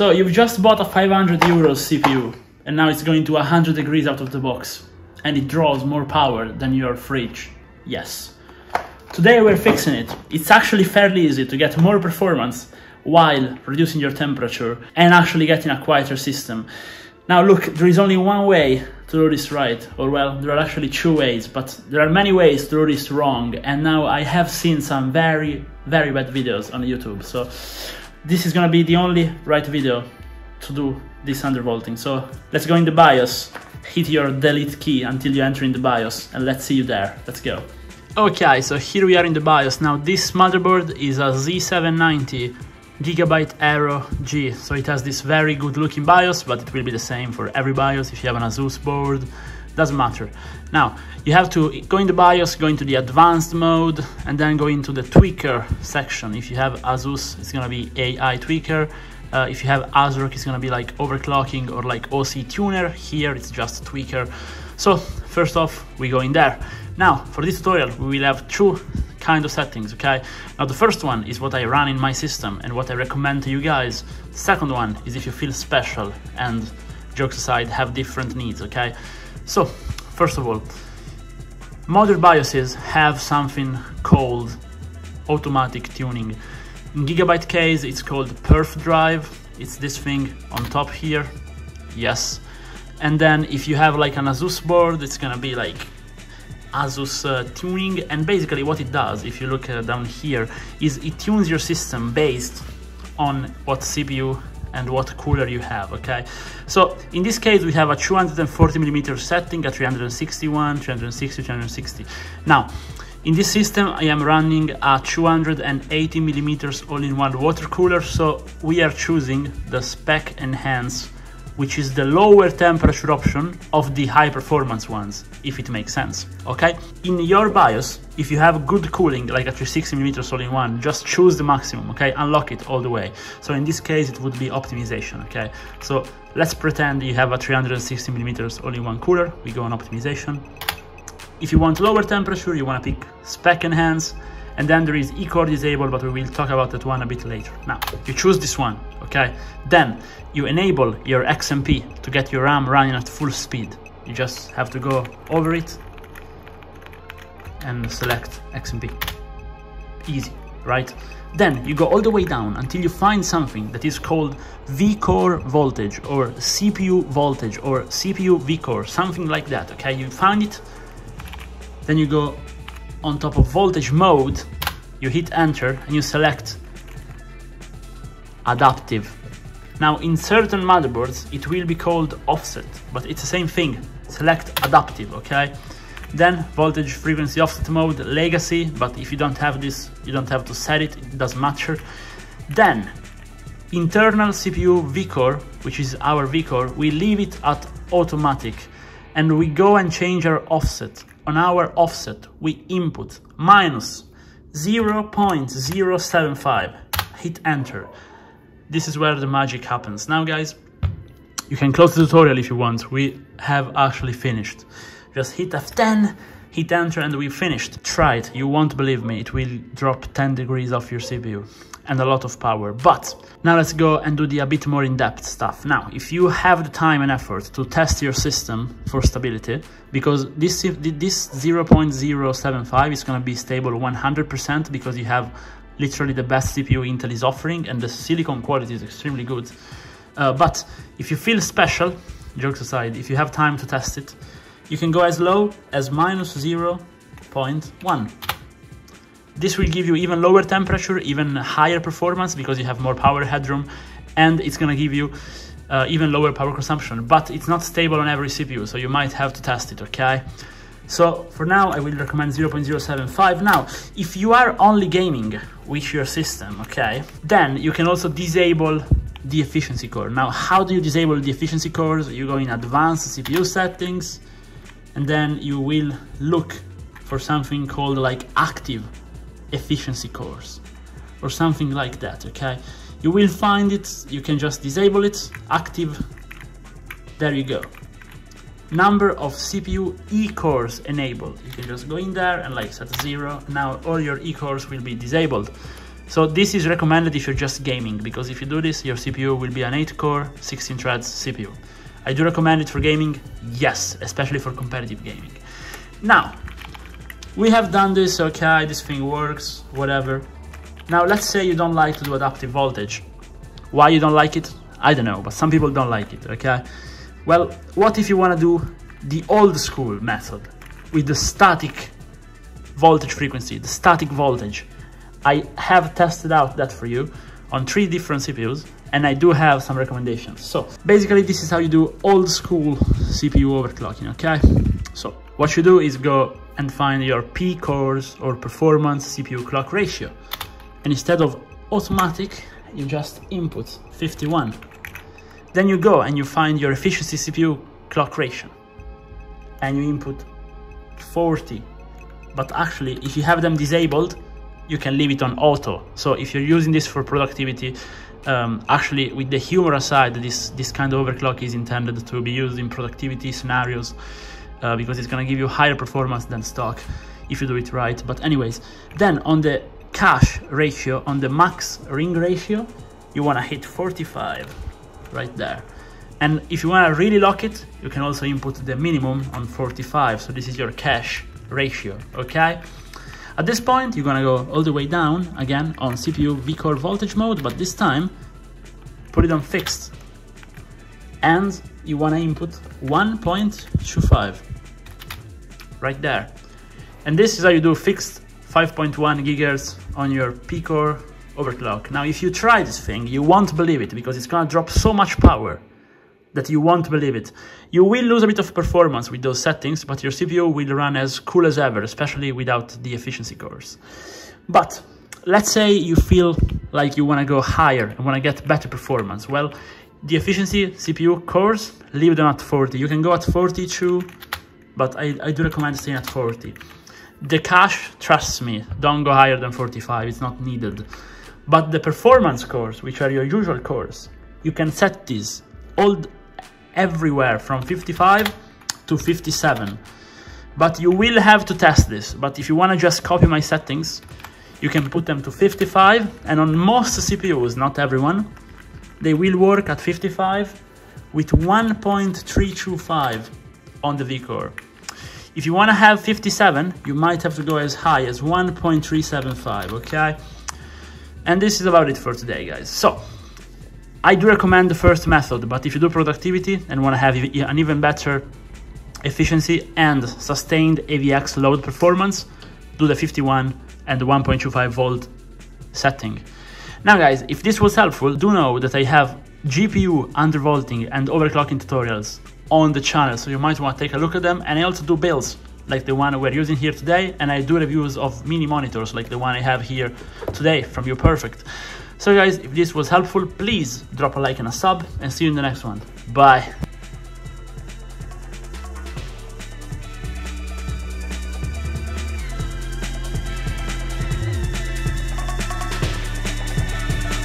So you've just bought a 500 euros CPU and now it's going to 100 degrees out of the box and it draws more power than your fridge. Yes. Today we're fixing it. It's actually fairly easy to get more performance while reducing your temperature and actually getting a quieter system. Now look, there is only one way to do this right, or well, there are actually two ways, but there are many ways to do this wrong, and now I have seen some very bad videos on YouTube, so this is gonna be the only right video to do this undervolting. So let's go in the BIOS, hit your delete key until you enter in the BIOS, and let's see you there. Let's go. Okay, so here we are in the BIOS. Now this motherboard is a Z790 Gigabyte Aero G, so it has this very good looking BIOS, but it will be the same for every BIOS. If you have an ASUS board, doesn't matter. Now you have to go in the BIOS, go into the advanced mode, and then go into the tweaker section. If you have ASUS, it's gonna be AI tweaker. If you have Asrock, it's gonna be like overclocking or like OC tuner. Here it's just tweaker. So first off, we go in there. Now for this tutorial, we will have two kind of settings, okay? Now the first one is what I run in my system and what I recommend to you guys. The second one is if you feel special and, jokes aside, have different needs, okay? So, first of all, modern BIOSes have something called automatic tuning. In Gigabyte case, it's called PerfDrive. It's this thing on top here, yes. And then if you have like an ASUS board, it's gonna be like ASUS tuning, and basically what it does, if you look down here, is it tunes your system based on what CPU and what cooler you have, okay? So in this case we have a 240mm setting, a 361, 360, 360. Now in this system I am running a 280mm all-in-one water cooler, so we are choosing the spec enhance, which is the lower temperature option of the high performance ones, if it makes sense, okay? In your BIOS, if you have good cooling, like a 360mm all-in-one, just choose the maximum, okay? Unlock it all the way. So in this case, it would be optimization, okay? So let's pretend you have a 360mm all-in-one cooler. We go on optimization. If you want lower temperature, you wanna pick spec enhance, and then there is E-Core disabled, but we will talk about that one a bit later. Now, you choose this one, okay? Then you enable your XMP to get your RAM running at full speed. You just have to go over it and select XMP. Easy, right? Then you go all the way down until you find something that is called V-Core voltage or CPU voltage or CPU V-Core, something like that, okay? You find it, then you go on top of voltage mode, you hit enter and you select adaptive. Now in certain motherboards it will be called offset, but it's the same thing. Select adaptive, okay? Then voltage frequency offset mode, legacy, but if you don't have this, you don't have to set it, it doesn't matter. Then internal CPU V-Core, which is our V-Core, we leave it at automatic and we go and change our offset. On our offset, we input minus 0.075, hit enter. This is where the magic happens. Now guys, you can close the tutorial if you want. We have actually finished. Just hit F10, hit enter, and we finished. Try it, you won't believe me. It will drop 10 degrees off your CPU and a lot of power. But now let's go and do the a bit more in-depth stuff. Now, if you have the time and effort to test your system for stability, because this 0.075 is gonna be stable 100% because you have literally the best CPU Intel is offering and the silicon quality is extremely good. But if you feel special, jokes aside, if you have time to test it, you can go as low as minus 0.1. This will give you even lower temperature, even higher performance because you have more power headroom, and it's gonna give you even lower power consumption, but it's not stable on every CPU, so you might have to test it, okay? So for now, I will recommend 0.075. Now, if you are only gaming with your system, okay, then you can also disable the efficiency core. Now, how do you disable the efficiency cores? You go in advanced CPU settings, and then you will look for something called like active efficiency cores or something like that, okay? You will find it, you can just disable it, active, there you go. Number of CPU E-cores enabled. You can just go in there and like set 0. Now all your E-cores will be disabled. So this is recommended if you're just gaming, because if you do this, your CPU will be an 8-core, 16 threads CPU. I do recommend it for gaming, yes, especially for competitive gaming. Now, we have done this, okay, this thing works, whatever. Now, let's say you don't like to do adaptive voltage. Why you don't like it? I don't know, but some people don't like it, okay? Well, what if you want to do the old school method with the static voltage frequency, the static voltage? I have tested out that for you on 3 different CPUs, and I do have some recommendations. So basically, this is how you do old school CPU overclocking, okay? So what you do is go and find your P cores or performance CPU clock ratio. And instead of automatic, you just input 51. Then you go and you find your efficiency CPU clock ratio and you input 40. But actually, if you have them disabled, you can leave it on auto. So if you're using this for productivity, actually with the humor aside, this kind of overclock is intended to be used in productivity scenarios because it's gonna give you higher performance than stock if you do it right. But anyways, then on the cache ratio, on the max ring ratio, you wanna hit 45 right there. And if you wanna really lock it, you can also input the minimum on 45. So this is your cache ratio, okay? At this point, you're gonna go all the way down again on CPU V-Core voltage mode, but this time put it on fixed. And you wanna input 1.25 right there. And this is how you do fixed 5.1 gigahertz on your P-Core overclock. Now, if you try this thing, you won't believe it because it's gonna drop so much power that you won't believe it. You will lose a bit of performance with those settings, but your CPU will run as cool as ever, especially without the efficiency cores. But let's say you feel like you wanna go higher and wanna get better performance. Well, the efficiency CPU cores, leave them at 40. You can go at 42, but I do recommend staying at 40. The cache, trust me, don't go higher than 45, it's not needed. But the performance cores, which are your usual cores, you can set these all everywhere from 55 to 57. But you will have to test this. But if you want to just copy my settings, you can put them to 55. And on most CPUs, not everyone, they will work at 55 with 1.325 on the V-Core. If you want to have 57, you might have to go as high as 1.375, okay? And this is about it for today, guys. So I do recommend the first method, but if you do productivity and want to have an even better efficiency and sustained AVX load performance, do the 51 and the 1.25 volt setting. Now guys, if this was helpful, do know that I have GPU undervolting and overclocking tutorials on the channel, so you might want to take a look at them. And I also do builds like the one we're using here today, and I do reviews of mini monitors like the one I have here today from ViewPerfect. So guys, if this was helpful, please drop a like and a sub, and see you in the next one. Bye.